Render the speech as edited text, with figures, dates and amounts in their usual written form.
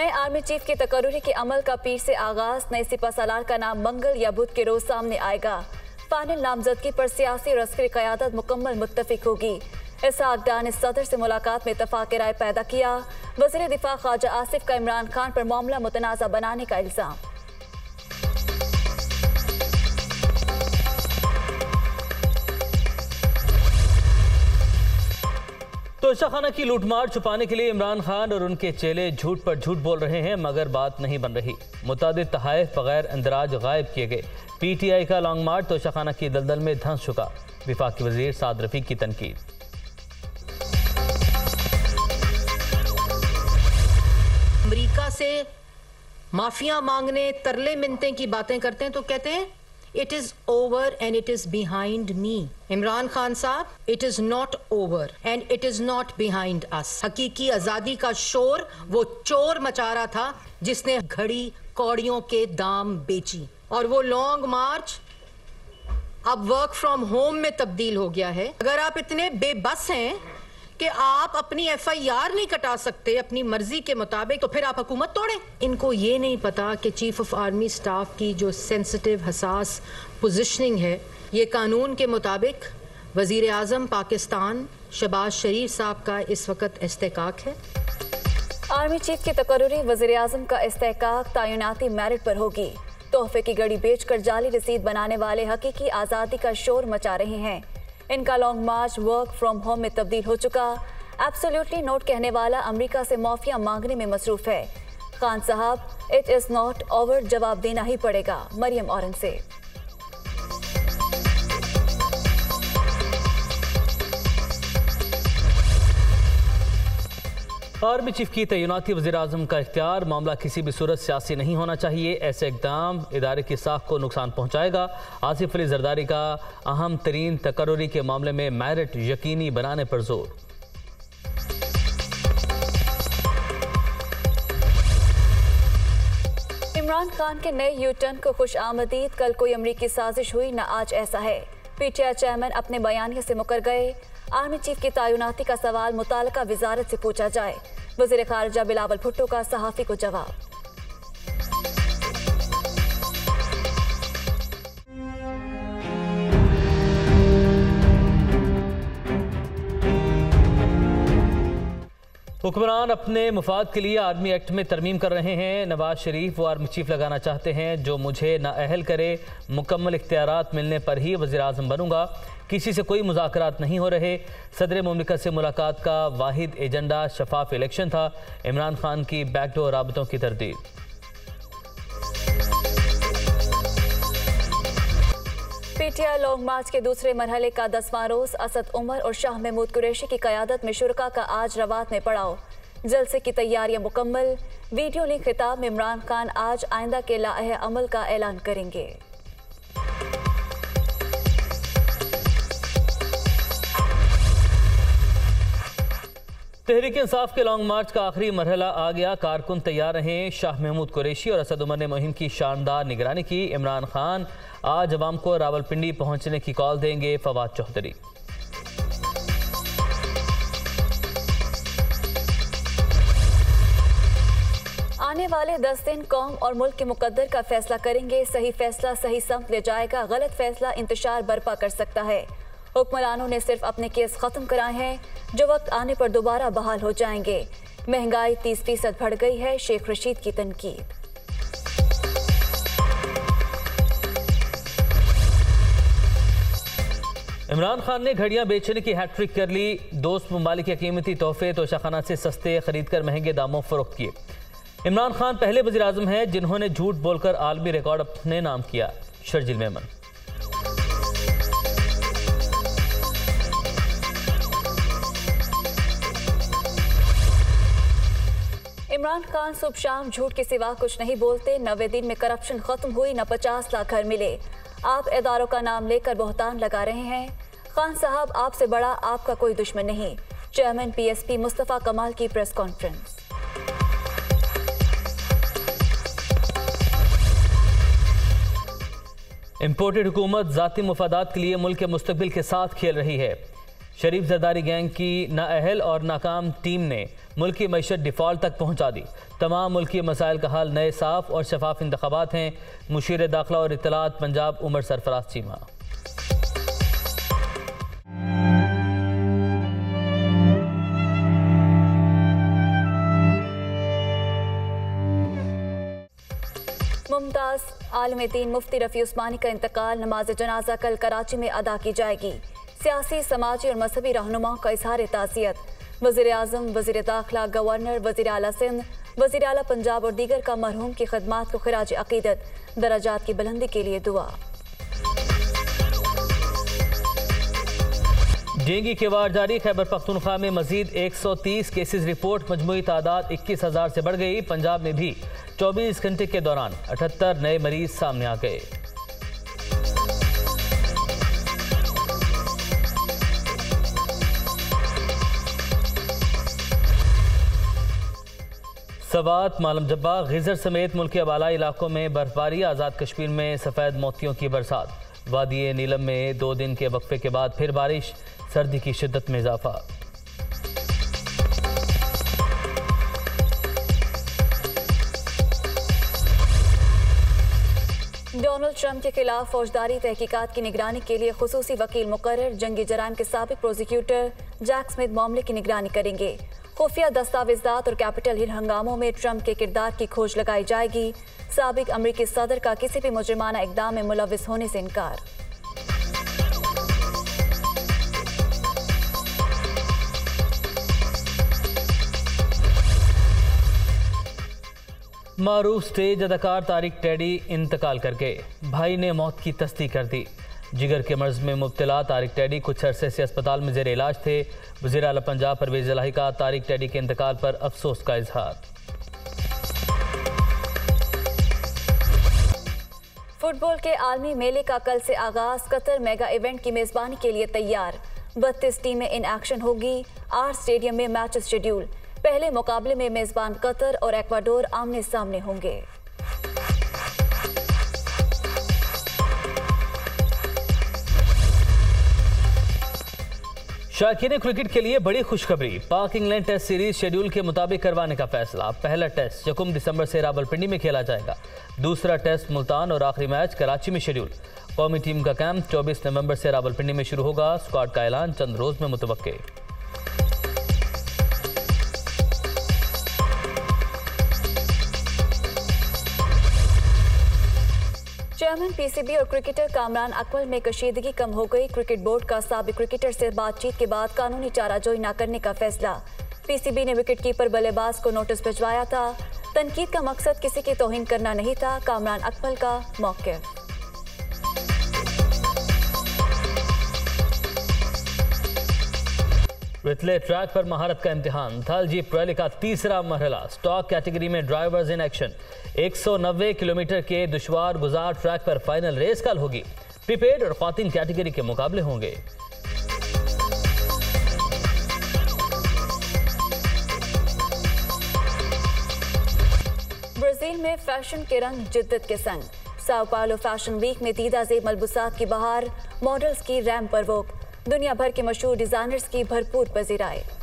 नए army chief के तकर्री के अमल का पीर से आगाज, नए सिपा सालार का नाम मंगल या बुध के रोज सामने आएगा। फाइनल नामजदगी पर सियासी और अस्करी क़यादत मुकम्मल मुत्तफिक होगी। इसहाक़ डार ने सदर से मुलाकात में इतफाक़ राय पैदा किया। वज़ीर दिफ़ा ख्वाजा आसिफ का इमरान खान पर मामला मुतनाज़ा बनाने का इल्ज़ाम। तो शाहखाना की लूटमार छुपाने के लिए इमरान खान और उनके चेले झूठ पर झूठ बोल रहे हैं, मगर बात नहीं बन रही। मुतादिद तहाइफ बगैर इंदराज गायब किए गए। पीटीआई का लॉन्ग मार्च तो शाहखाना की दलदल में धंस चुका। विफाकी वजीर साद रफीक की तनकीद। अमेरिका से माफिया मांगने, तरले मिनते की बातें करते हैं तो कहते हैं it is over and it is behind me. Imran Khan साहब, it is not over and it is not behind us. हकीकी आजादी का शोर वो चोर मचा रहा था जिसने घड़ी कौड़ियों के दाम बेची, और वो लॉन्ग मार्च अब वर्क फ्रॉम होम में तब्दील हो गया है। अगर आप इतने बेबस हैं कि आप अपनी FIR नहीं कटा सकते अपनी मर्जी के मुताबिक, तो फिर आप हुकूमत तोड़े। इनको ये नहीं पता कि चीफ ऑफ आर्मी स्टाफ की जो सेंसिटिव हसास पोजिशनिंग है, ये कानून के मुताबिक वजीर आजम पाकिस्तान शहबाज शरीफ साहब का इस वक्त इस्तेहकाक है। आर्मी चीफ की तकर्री, वजीर आजम का इस्तेहकाक तैनाती मेरिट पर होगी। तोहफे की घड़ी बेचकर जाली रसीद बनाने वाले हकीकी आज़ादी का शोर मचा रहे हैं। इनका long march work from home में तब्दील हो चुका। एब्सोल्युटली नोट कहने वाला अमेरिका से माफिया मांगने में मसरूफ है। खान साहब, इट इज नॉट ओवर जवाब देना ही पड़ेगा। मरियम औरंगजेब। आर्मी चीफ की तैनाती वज़ीर आज़म का इख्तियार, मामला किसी भी सूरत सियासी नहीं होना चाहिए। ऐसे इकदाम इदारे की साख को नुकसान पहुँचाएगा। आसिफ अली जरदारी का अहम तरीन तकर्री के मामले में मेरिट यकीनी बनाने पर जोर। इमरान खान के नए यूटर्न को खुश आमदीद। कल कोई अमरीकी साजिश हुई ना आज ऐसा है। पीटीआई चेयरमैन अपने बयानिया से मुकर गए। आर्मी चीफ की तैनाती का सवाल मुतालिका वजारत से पूछा जाए। वजीर खारजा बिलावल भुट्टो का सहाफ़ी को जवाब। हुक्मरान अपने मुफाद के लिए आर्मी एक्ट में तरमीम कर रहे हैं। नवाज शरीफ वो आर्मी चीफ लगाना चाहते हैं जो मुझे नाअहल करे। मुकम्मल इख्तियारात मिलने पर ही वज़ीर आज़म बनूंगा। किसी से कोई मुज़ाकरात नहीं हो रहे। सदर मुमलिकत से मुलाकात का वाहिद एजेंडा शफाफ इलेक्शन था। इमरान खान की बैकडोर राबतों की तरदीद। पीटीआई लॉन्ग मार्च के दूसरे मरहले का 10वां रोज, असद उमर और शाह महमूद कुरैशी की क़यादत में शुरका का आज रवात में पड़ाव। जलसे की तैयारियां मुकम्मल। वीडियो लिंक खिताब में इमरान खान आज आइंदा के लाहे अमल का ऐलान करेंगे। तहरीक इंसाफ के लॉन्ग मार्च का आखिरी मरहला आ गया। कारकुन तैयार हैं। शाह महमूद कुरैशी और असद उमर ने मुहिम की शानदार निगरानी की। इमरान खान आज अवाम को रावलपिंडी पहुंचने की कॉल देंगे। फवाद चौधरी। आने वाले 10 दिन कौम और मुल्क के मुकद्दर का फैसला करेंगे। सही फैसला सही समत ले जाएगा, गलत फैसला इंतशार बर्पा कर सकता है। हुक्मरानों ने सिर्फ अपने केस खत्म कराए हैं जो वक्त आने पर दोबारा बहाल हो जाएंगे। महंगाई 30% बढ़ गई है, शेख रशीद की तनकीद। इमरान खान ने घड़ियां बेचने की हैट्रिक कर ली। दोस्त ममालिक के कीमती तोहफे तो शाहखाना से सस्ते खरीदकर महंगे दामों फरोख्त किए। इमरान खान पहले वज़ीर आज़म हैं जिन्होंने झूठ बोलकर आलमी रिकॉर्ड अपने नाम किया। शर्जिल मेमन। इमरान खान सुबह शाम झूठ के सिवा कुछ नहीं बोलते। 90 दिन में करप्शन खत्म हुई, न 50 लाख घर मिले। आप इदारों का नाम लेकर बहतान लगा रहे हैं। खान साहब, आपसे बड़ा आपका कोई दुश्मन नहीं। चेयरमैन PSP मुस्तफा कमाल की प्रेस कॉन्फ्रेंस। इम्पोर्टेड हुकूमत जाती मुफादात के लिए मुल्क के मुस्तकबिल के साथ खेल रही है। शरीफ जरदारी गैंग की नाअहल और नाकाम टीम ने मुल्की मैशत डिफ़ॉल्ट तक पहुँचा दी। तमाम मुल्की मसाइल का हाल नए साफ और शफाफ इंतख़ाबात हैं। मुशीर दाखिला और इतलात पंजाब उमर सरफराज चीमा। मुमताज़ आलिम दीन मुफ्ती रफ़ी उस्मानी का इंतकाल, नमाज जनाजा कल कराची में अदा की जाएगी। सियासी, समाजी और मजहबी रहनुमाओं का इजहार ताज़ियत। वज़ीर आज़म, वज़ीर दाखिला, गवर्नर, वज़ीर आला सिंध, वज़ीर आला पंजाब और दीगर का मरहूम की खदमात को ख़िराज अक़ीदत, दराजात की बुलंदी के लिए दुआ। डेंगू के वार जारी। खैबर पख्तूनख्वा में मजीद 130 केसेज रिपोर्ट, मजमूई तादाद 21,000 से बढ़ गई। पंजाब में भी 24 घंटे के दौरान 78 नए मरीज सामने आ गए। सवात, मालम जब्बा, गिजर समेत मुल्क के आबालाई इलाकों में बर्फबारी। आज़ाद कश्मीर में सफ़ेद मोतियों की बरसात। वादी नीलम में 2 दिन के वक्फे के बाद फिर बारिश। सर्दी की शिद्दत में इजाफा। डोनाल्ड ट्रंप के खिलाफ फौजदारी तहकीकात की निगरानी के लिए खुसूसी वकील मुकर्रर। जंगी जराइम के साबिक प्रोसिक्यूटर जैक स्मिथ मामले की निगरानी करेंगे। खुफिया दस्तावेजात और कैपिटल हिल हंगामों में ट्रंप के किरदार की खोज लगाई जाएगी। साबिक अमरीकी सदर का किसी भी मुजरिमाना इकदाम में मुलविस होने से इनकार। मारूफ स्टेज अदाकार तारिक टेडी इंतकाल कर गए। भाई ने मौत की तस्दीक कर दी। जिगर के मर्ज में मुब्तला तारिक टेडी कुछ अरसे से अस्पताल में जेर इलाज थे। वज़ीर आला पंजाब परवेज़ इलाही का तारिक टेडी के इंतकाल पर अफसोस का इजहार। फुटबॉल के आलमी मेले का कल से आगाज। कतर मेगा इवेंट की मेज़बानी के लिए तैयार। 32 टीमें इन एक्शन होगी। 8 स्टेडियम में मैच शेड्यूल। पहले मुकाबले में मेज़बान कतर और एक्वाडोर आमने सामने होंगे। शाकिन क्रिकेट के लिए बड़ी खुशखबरी। पाक इंग्लैंड टेस्ट सीरीज शेड्यूल के मुताबिक करवाने का फैसला। पहला टेस्ट 1 दिसंबर से रावलपिंडी में खेला जाएगा। दूसरा टेस्ट मुल्तान और आखिरी मैच कराची में शेड्यूल। कौमी टीम का कैंप 24 नवंबर से रावलपिंडी में शुरू होगा। स्क्वाड का ऐलान चंद रोज में मुतवक्के। चेयरमैन पीसीबी और क्रिकेटर कामरान अकमल में कशीदगी कम हो गई। क्रिकेट बोर्ड का साबिक क्रिकेटर से बातचीत के बाद कानूनी चाराजोई न करने का फैसला। पीसीबी ने विकेटकीपर बल्लेबाज को नोटिस भिजवाया था। तनकीद का मकसद किसी की तौहीन करना नहीं था। कामरान अकमल का मौक़िफ़। रितले ट्रैक पर महारत का इम्तिहान। थल जीप रैली का तीसरा मरहला। स्टॉक कैटेगरी में ड्राइवर्स इन एक्शन। 190 किलोमीटर के दुशवार गुजार ट्रैक पर फाइनल रेस कल होगी। प्रीपेड और खातिन कैटेगरी के मुकाबले होंगे। ब्राजील में फैशन के रंग जिद्दत के संग। साओ पालो फैशन वीक में दीदा जेब मलबूसात की बहार। मॉडल्स की रैंप पर वोक। दुनिया भर के मशहूर डिजाइनर्स की भरपूर पजीराई।